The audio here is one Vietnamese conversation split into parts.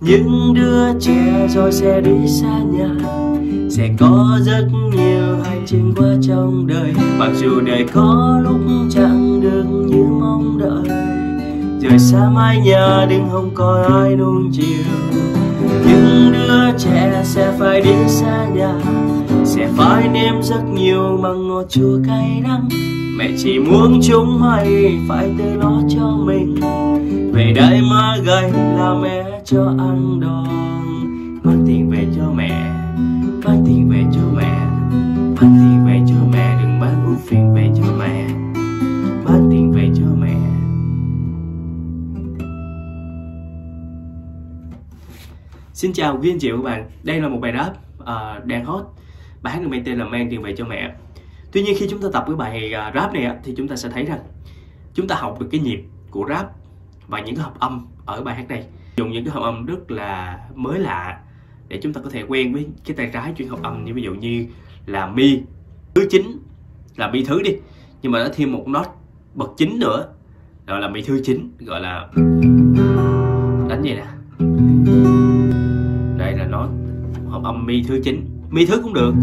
Những đứa trẻ rồi sẽ đi xa nhà, sẽ có rất nhiều hành trình qua trong đời. Mặc dù đời có lúc chẳng được như mong đợi, rời xa mái nhà đình không có ai nuông chiều. Những đứa trẻ sẽ phải đi xa nhà, sẽ phải nếm rất nhiều măng ngọt chua cay đắng. Mẹ chỉ muốn chúng mày phải tự lo cho mình, về đây má gầy là mẹ cho ăn đòn. Mang tiền về cho mẹ, mang tiền về cho mẹ, mang tiền về cho mẹ, đừng bán ưu phiền về cho mẹ, mang tiền về cho mẹ. Xin chào quý anh chị và các bạn, đây là một bài rap đang hot, bài hát được mang tên là Mang Tiền Về Cho Mẹ. Tuy nhiên khi chúng ta tập cái bài rap này thì chúng ta sẽ thấy rằng chúng ta học được cái nhịp của rap và những cái hợp âm ở bài hát này, dùng những cái hợp âm rất là mới lạ để chúng ta có thể quen với cái tay trái chuyên hợp âm, như ví dụ như là mi thứ 9 là mi thứ đi, nhưng mà nó thêm một nốt bậc 9 nữa gọi là mi thứ 9, gọi là đánh vậy nè. Đây là nó hợp âm mi thứ 9. Mi thứ cũng được,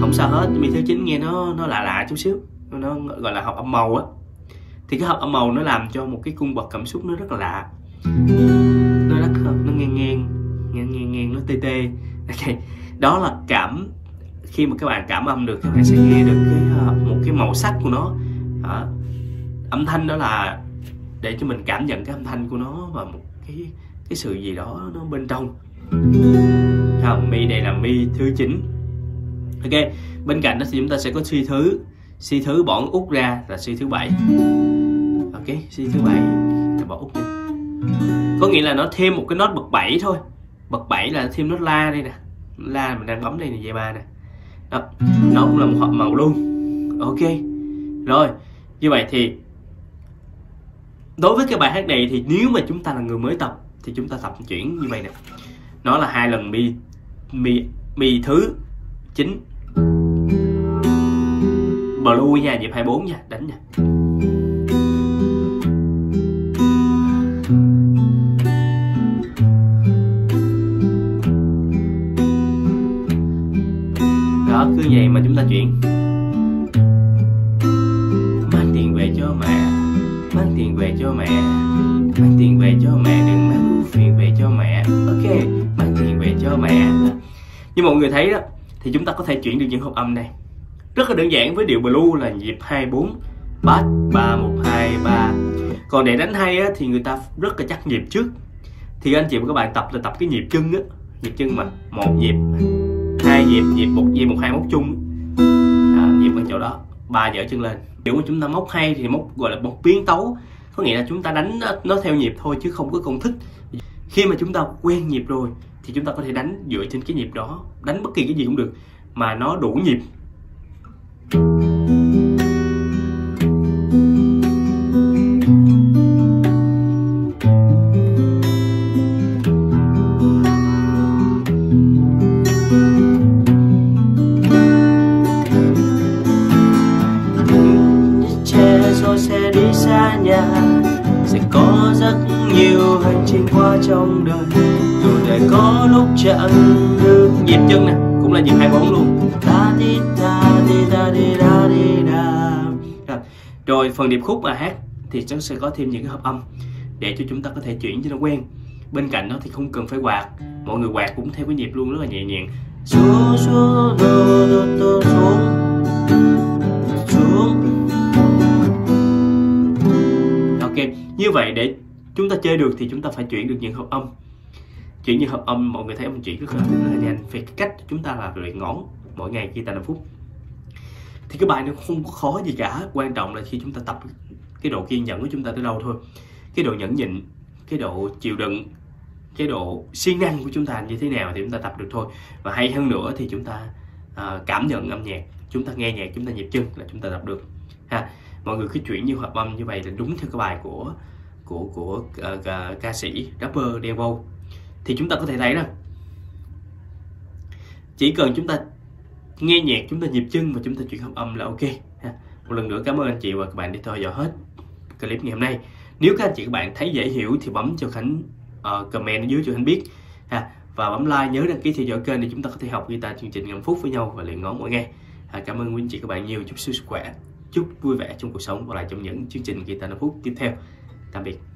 không sao hết. Mi thứ 9 nghe nó lạ lạ chút xíu, nó gọi là hợp âm màu á. Thì cái hợp âm màu nó làm cho một cái cung bậc cảm xúc nó rất là lạ, nó rất hợp, nó ngang nó tê tê. Okay. Đó là cảm, khi mà các bạn cảm âm được, các bạn sẽ nghe được cái, một cái màu sắc của nó. Âm thanh đó là để cho mình cảm nhận cái âm thanh của nó và một cái sự gì đó nó bên trong. Mi đây là mi thứ 9. Ok, bên cạnh đó thì chúng ta sẽ có si thứ. Si thứ bỏ út ra là si thứ 7. Ok, si thứ 7 là bỏ út đi, có nghĩa là nó thêm một cái nốt bậc 7 thôi. Bậc 7 là thêm nốt la đây nè, la mình đang bấm đây nè, dây ba nè. Đó, nó cũng là một hợp màu luôn. Ok, rồi như vậy thì đối với cái bài hát này thì nếu mà chúng ta là người mới tập thì chúng ta tập chuyển như vậy nè. Nó là 2 lần mi thứ 9 blue nha, nhịp 24 nha, đánh nha. Đó, cứ vậy mà chúng ta chuyển. Mang tiền về cho mẹ, mang tiền về cho mẹ, mang tiền về cho mẹ, đừng mang ưu phiền về cho mẹ. Ok, mang tiền về cho mẹ. Như mọi người thấy đó, thì chúng ta có thể chuyển được những hợp âm này rất là đơn giản. Với điệu blue là nhịp 24 bass 3 1 2 3. Còn để đánh hay á, thì người ta rất là chắc nhịp trước. Thì anh chị và các bạn tập là tập cái nhịp chân á, nhịp chân mà 1 nhịp 2 nhịp 1 nhịp 1 2 móc chung à, nhịp ở chỗ đó, 3 dở chân lên. Nếu mà chúng ta móc hay thì móc gọi là móc biến tấu, có nghĩa là chúng ta đánh nó theo nhịp thôi chứ không có công thức. Khi mà chúng ta quen nhịp rồi thì chúng ta có thể đánh dựa trên cái nhịp đó, đánh bất kỳ cái gì cũng được mà nó đủ nhịp. Sẽ đi xa nhà, sẽ có rất nhiều hành trình qua trong đời. Dù đời có lúc chẳng được nhịp chân nè, cũng là nhịp 24 luôn. Ta đi ta đi ta đi ta đi ta. Rồi phần điệp khúc và hát thì chắc sẽ có thêm những cái hợp âm để cho chúng ta có thể chuyển cho nó quen. Bên cạnh đó thì không cần phải quạt, mọi người quạt cũng theo cái nhịp luôn, rất là nhẹ nhàng. Xuống xuống xuống như vậy. Để chúng ta chơi được thì chúng ta phải chuyển được những hợp âm. Chuyển những hợp âm, mọi người thấy ông chuyển rất là nhanh. Phải cách chúng ta là luyện ngón mỗi ngày guitar 5 phút. Thì cái bài nó không khó gì cả, quan trọng là khi chúng ta tập cái độ kiên nhẫn của chúng ta tới đâu thôi. Cái độ nhẫn nhịn, cái độ chịu đựng, cái độ siêng năng của chúng ta như thế nào thì chúng ta tập được thôi. Và hay hơn nữa thì chúng ta cảm nhận âm nhạc, chúng ta nghe nhạc, chúng ta nhịp chân là chúng ta tập được ha. Mọi người cứ chuyển như hợp âm như vậy là đúng theo cái bài của ca sĩ rapper Đen Vâu. Thì chúng ta có thể thấy rằng chỉ cần chúng ta nghe nhạc, chúng ta nhịp chân và chúng ta chuyển hợp âm là ok ha. Một lần nữa cảm ơn anh chị và các bạn đã theo dõi hết clip ngày hôm nay. Nếu các anh chị các bạn thấy dễ hiểu thì bấm cho Khánh comment ở dưới cho Khánh biết. ha. Và bấm like, nhớ đăng ký theo dõi kênh để chúng ta có thể học guitar chương trình 5 phút với nhau và luyện ngón mỗi ngày. Cảm ơn quý anh chị các bạn nhiều, chúc sức khỏe, chúc vui vẻ trong cuộc sống và lại trong những chương trình guitar 5 phút tiếp theo. Tạm biệt.